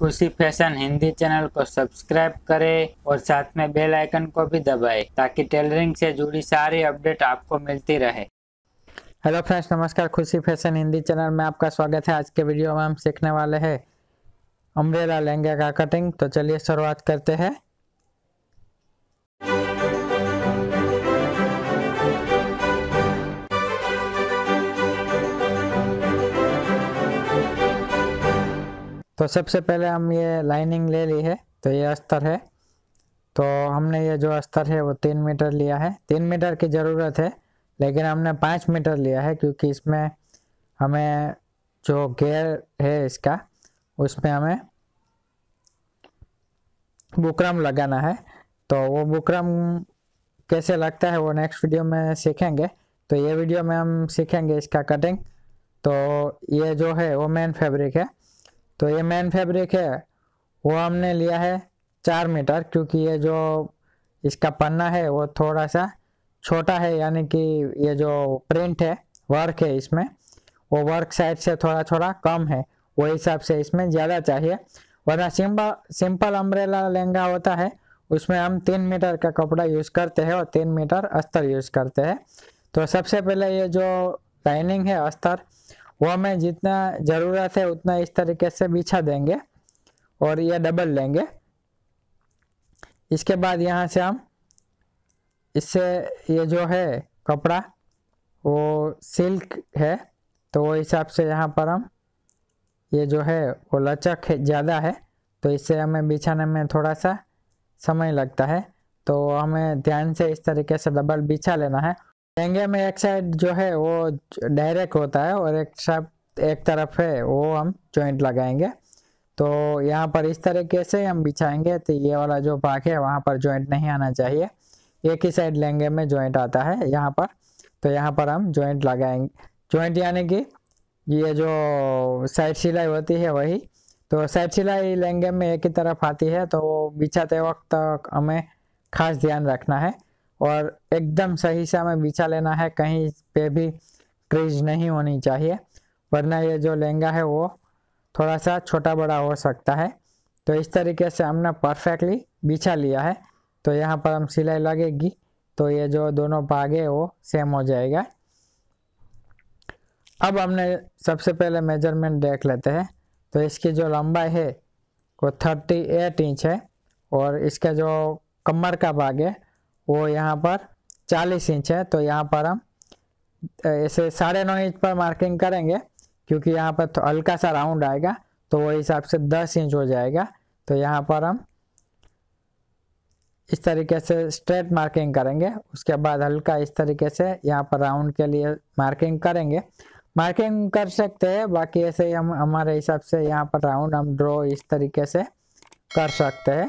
खुशी fashion Hindi channel को subscribe करें और साथ में बेल आइकन को भी दबाएं ताकि टेलरिंग से जुड़ी सारी अपडेट आपको मिलती रहे। हेलो फ्रेंड्स, नमस्कार। खुशी फैशन हिंदी चैनल में आपका स्वागत है। आज के वीडियो में हम सीखने वाले हैं अम्ब्रेला लहंगे का कटिंग। तो चलिए शुरुआत करते हैं। तो सबसे पहले हम ये लाइनिंग ले ली है। तो ये अस्तर है, तो हमने ये जो अस्तर है वो 3 मीटर लिया है। 3 मीटर की ज़रूरत है लेकिन हमने 5 मीटर लिया है क्योंकि इसमें हमें जो घेर है इसका उसमें हमें बुकरम लगाना है। तो वो बुकरम कैसे लगता है वो नेक्स्ट वीडियो में सीखेंगे। तो ये वीडियो में हम सीखेंगे इसका कटिंग। तो ये जो है वो मेन फैब्रिक है। तो ये मेन फैब्रिक है वो हमने लिया है 4 मीटर क्योंकि ये जो इसका पन्ना है वो थोड़ा सा छोटा है, यानी कि ये जो प्रिंट है वर्क है इसमें वो वर्क साइड से थोड़ा थोड़ा कम है, वो हिसाब से इसमें ज़्यादा चाहिए। वरना सिंपल अम्ब्रेला लहंगा होता है उसमें हम 3 मीटर का कपड़ा यूज़ करते हैं और 3 मीटर अस्तर यूज़ करते हैं। तो सबसे पहले ये जो लाइनिंग है अस्तर वो हमें जितना ज़रूरत है उतना इस तरीके से बिछा देंगे और ये डबल लेंगे। इसके बाद यहाँ से हम इससे ये जो है कपड़ा वो सिल्क है तो वो हिसाब से यहाँ पर हम ये जो है वो लचक है ज़्यादा है तो इससे हमें बिछाने में थोड़ा सा समय लगता है। तो हमें ध्यान से इस तरीके से डबल बिछा लेना है। लहंगे में एक साइड जो है वो डायरेक्ट होता है और एक तरफ है वो हम जॉइंट लगाएंगे। तो यहाँ पर इस तरीके से हम बिछाएंगे। तो ये वाला जो भाग है वहाँ पर जॉइंट नहीं आना चाहिए, एक ही साइड लहंगे में जॉइंट आता है यहाँ पर। तो यहाँ पर हम जॉइंट लगाएंगे, जॉइंट यानी कि ये जो साइड सिलाई होती है वही। तो साइड सिलाई लहंगे में एक ही तरफ आती है तो बिछाते वक्त हमें खास ध्यान रखना है और एकदम सही से हमें बिछा लेना है, कहीं पे भी क्रीज नहीं होनी चाहिए वरना ये जो लहंगा है वो थोड़ा सा छोटा बड़ा हो सकता है। तो इस तरीके से हमने परफेक्टली बिछा लिया है। तो यहाँ पर हम सिलाई लगेगी तो ये जो दोनों भाग है वो सेम हो जाएगा। अब हमने सबसे पहले मेजरमेंट देख लेते हैं। तो इसकी जो लंबाई है वो 38 इंच है और इसका जो कमर का भाग है वो यहाँ पर 40 इंच है। तो यहाँ पर हम ऐसे 9.5 इंच पर मार्किंग करेंगे क्योंकि यहाँ पर तो हल्का सा राउंड आएगा तो वो हिसाब से 10 इंच हो जाएगा। तो यहाँ पर हम इस तरीके से स्ट्रेट मार्किंग करेंगे, उसके बाद हल्का इस तरीके से यहाँ पर राउंड के लिए मार्किंग करेंगे। मार्किंग कर सकते हैं, बाकी ऐसे ही हम हमारे हिसाब से यहाँ पर राउंड हम ड्रॉ इस तरीके से कर सकते हैं।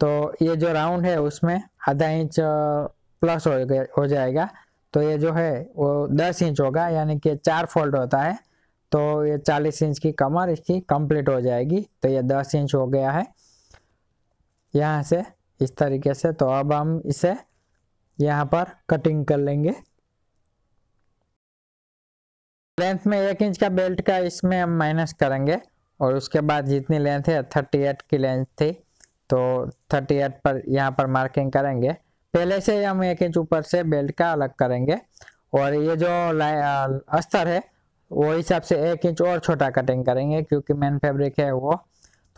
तो ये जो राउंड है उसमें आधा इंच प्लस हो जाएगा तो ये जो है वो 10 इंच होगा, यानी कि 4 फोल्ड होता है। तो ये 40 इंच की कमर इसकी कंप्लीट हो जाएगी। तो ये 10 इंच हो गया है यहाँ से इस तरीके से। तो अब हम इसे यहाँ पर कटिंग कर लेंगे। लेंथ में 1 इंच का बेल्ट का इसमें हम माइनस करेंगे और उसके बाद जितनी लेंथ है 38 की लेंथ थी तो 38 पर यहाँ पर मार्किंग करेंगे। पहले से हम 1 इंच ऊपर से बेल्ट का अलग करेंगे और ये जो अस्तर है वो हिसाब से 1 इंच और छोटा कटिंग करेंगे क्योंकि मेन फैब्रिक है वो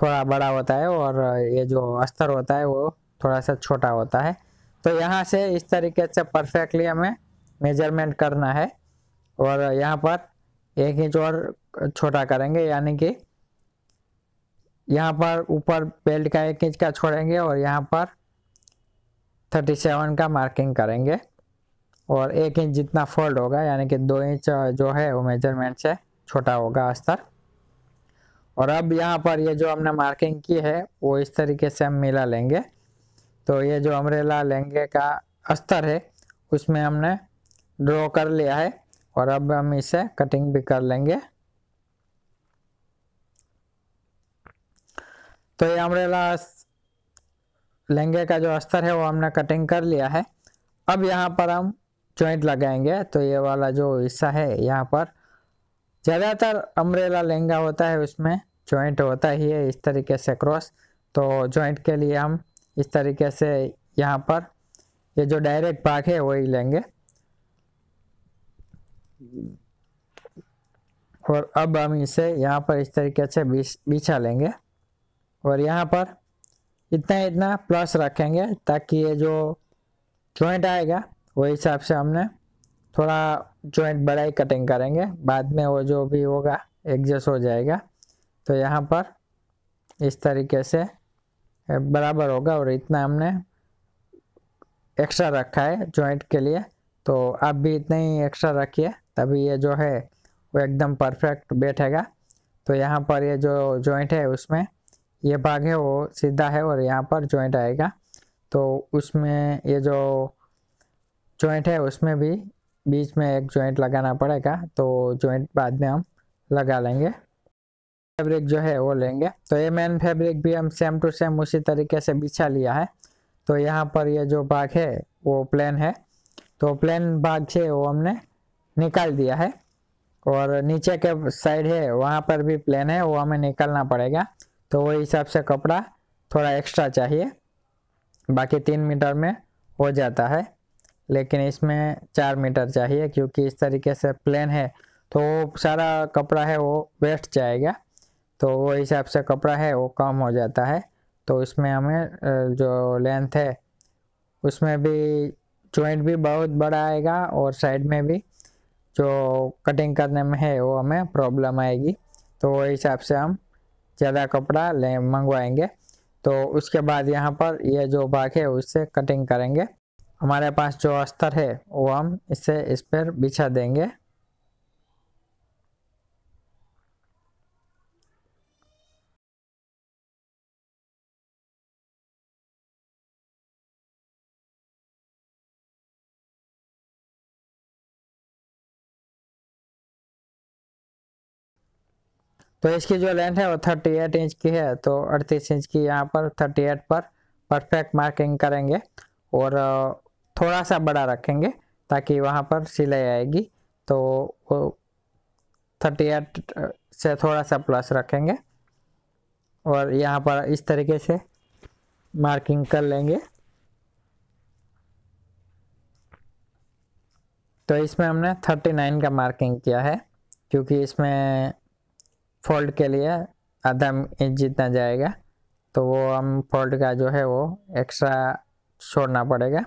थोड़ा बड़ा होता है और ये जो अस्तर होता है वो थोड़ा सा छोटा होता है। तो यहाँ से इस तरीके से परफेक्टली हमें मेजरमेंट करना है और यहाँ पर 1 इंच और छोटा करेंगे, यानी कि यहाँ पर ऊपर बेल्ट का 1 इंच का छोड़ेंगे और यहाँ पर 37 का मार्किंग करेंगे और 1 इंच जितना फोल्ड होगा, यानी कि 2 इंच जो है वो मेजरमेंट से छोटा होगा अस्तर। और अब यहाँ पर ये जो हमने मार्किंग की है वो इस तरीके से हम मिला लेंगे। तो ये जो अम्ब्रेला लहंगे का अस्तर है उसमें हमने ड्रॉ कर लिया है और अब हम इसे कटिंग भी कर लेंगे। तो ये अम्ब्रेला लहंगे का जो अस्तर है वो हमने कटिंग कर लिया है। अब यहाँ पर हम जॉइंट लगाएंगे। तो ये वाला जो हिस्सा है यहाँ पर ज़्यादातर अम्ब्रेला लहंगा होता है उसमें जॉइंट होता ही है इस तरीके से क्रॉस। तो जॉइंट के लिए हम इस तरीके से यहाँ पर ये जो डायरेक्ट भाग है वही लेंगे। और अब हम इसे यहाँ पर इस तरीके से बिछा लेंगे और यहाँ पर इतना इतना प्लस रखेंगे ताकि ये जो जॉइंट आएगा वही हिसाब से हमने थोड़ा जॉइंट बड़ा ही कटिंग करेंगे, बाद में वो जो भी होगा एडजस्ट हो जाएगा। तो यहाँ पर इस तरीके से बराबर होगा और इतना हमने एक्स्ट्रा रखा है जॉइंट के लिए, तो आप भी इतना ही एक्स्ट्रा रखिए तभी ये जो है वो एकदम परफेक्ट बैठेगा। तो यहाँ पर ये जो जॉइंट है उसमें ये भाग है वो सीधा है और यहाँ पर जॉइंट आएगा, तो उसमें ये जो जॉइंट है उसमें भी बीच में एक जॉइंट लगाना पड़ेगा, तो जॉइंट बाद में हम लगा लेंगे। फैब्रिक जो है वो लेंगे, तो ये मेन फैब्रिक भी हम सेम टू सेम उसी तरीके से बिछा लिया है। तो यहाँ पर ये जो भाग है वो प्लेन है, तो प्लेन भाग से वो हमने निकाल दिया है और नीचे के साइड है वहाँ पर भी प्लेन है वो हमें निकालना पड़ेगा। तो वही हिसाब से कपड़ा थोड़ा एक्स्ट्रा चाहिए, बाकी 3 मीटर में हो जाता है लेकिन इसमें 4 मीटर चाहिए क्योंकि इस तरीके से प्लेन है तो सारा कपड़ा है वो वेस्ट जाएगा, तो वो हिसाब से कपड़ा है वो कम हो जाता है। तो इसमें हमें जो लेंथ है उसमें भी जॉइंट भी बहुत बड़ा आएगा और साइड में भी जो कटिंग करने में है वो हमें प्रॉब्लम आएगी, तो वो हिसाब से हम ज़्यादा कपड़ा ले मंगवाएंगे। तो उसके बाद यहाँ पर ये जो भाग है उससे कटिंग करेंगे। हमारे पास जो अस्तर है वो हम इसे इस पर बिछा देंगे। तो इसकी जो लेंथ है वो 38 इंच की है, तो 38 इंच की यहाँ पर 38 पर परफेक्ट मार्किंग करेंगे और थोड़ा सा बड़ा रखेंगे ताकि वहाँ पर सिलाई आएगी, तो 38 से थोड़ा सा प्लस रखेंगे और यहाँ पर इस तरीके से मार्किंग कर लेंगे। तो इसमें हमने 39 का मार्किंग किया है क्योंकि इसमें फोल्ड के लिए आधा इंच जितना जाएगा, तो वो हम फोल्ड का जो है वो एक्स्ट्रा छोड़ना पड़ेगा।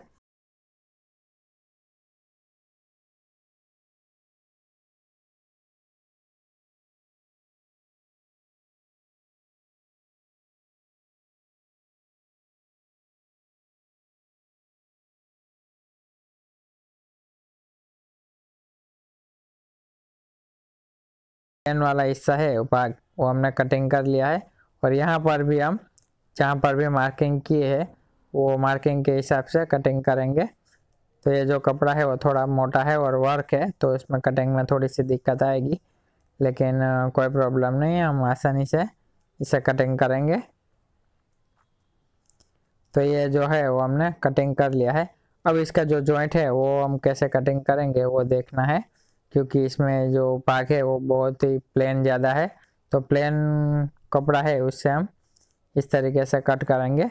प्लेन वाला हिस्सा है भाग वो हमने कटिंग कर लिया है और यहाँ पर भी हम जहाँ पर भी मार्किंग की है वो मार्किंग के हिसाब से कटिंग करेंगे। तो ये जो कपड़ा है वो थोड़ा मोटा है और वर्क है, तो इसमें कटिंग में थोड़ी सी दिक्कत आएगी लेकिन कोई प्रॉब्लम नहीं है, हम आसानी से इसे कटिंग करेंगे। तो ये जो है वो हमने कटिंग कर लिया है। अब इसका जो जॉइंट है वो हम कैसे कटिंग करेंगे वो देखना है क्योंकि इसमें जो भाग है वो बहुत ही प्लेन ज़्यादा है, तो प्लेन कपड़ा है उससे हम इस तरीके से कट करेंगे।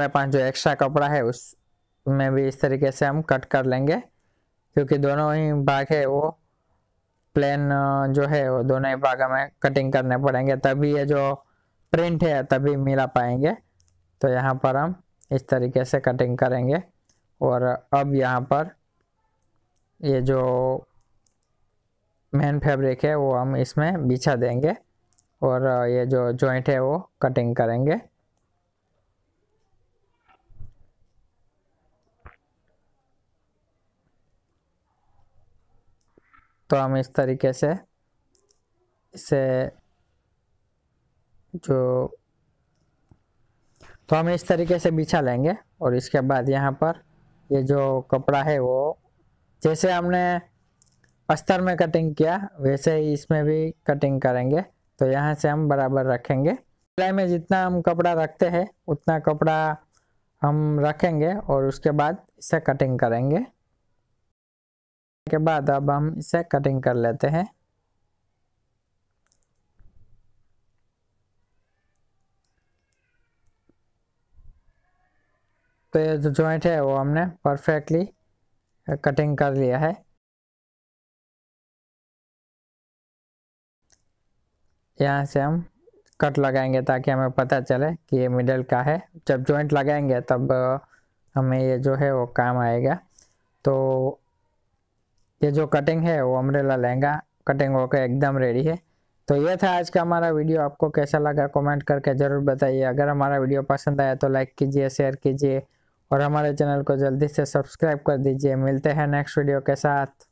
हमारे पास जो एक्स्ट्रा कपड़ा है उसमें भी इस तरीके से हम कट कर लेंगे क्योंकि दोनों ही भाग है वो प्लेन जो है वो दोनों ही भाग हमें कटिंग करने पड़ेंगे तभी ये जो प्रिंट है तभी मिला पाएंगे। तो यहाँ पर हम इस तरीके से कटिंग करेंगे और अब यहाँ पर ये जो मेन फैब्रिक है वो हम इसमें बिछा देंगे और ये जो जॉइंट है वो कटिंग करेंगे। तो हम इस तरीके से इसे बिछा लेंगे और इसके बाद यहाँ पर ये जो कपड़ा है वो जैसे हमने अस्तर में कटिंग किया वैसे ही इसमें भी कटिंग करेंगे। तो यहाँ से हम बराबर रखेंगे, सिलाई में जितना हम कपड़ा रखते हैं उतना कपड़ा हम रखेंगे और उसके बाद इसे कटिंग करेंगे। के बाद अब हम इसे कटिंग कर लेते हैं। तो ये जो जॉइंट है वो हमने परफेक्टली कटिंग कर लिया है। यहाँ से हम कट लगाएंगे ताकि हमें पता चले कि ये मिडल का है। जब जॉइंट लगाएंगे तब हमें ये जो है वो काम आएगा। तो ये जो कटिंग है वो अम्ब्रेला लहंगा कटिंग होकर एकदम रेडी है। तो ये था आज का हमारा वीडियो। आपको कैसा लगा कमेंट करके ज़रूर बताइए। अगर हमारा वीडियो पसंद आया तो लाइक कीजिए, शेयर कीजिए और हमारे चैनल को जल्दी से सब्सक्राइब कर दीजिए। मिलते हैं नेक्स्ट वीडियो के साथ।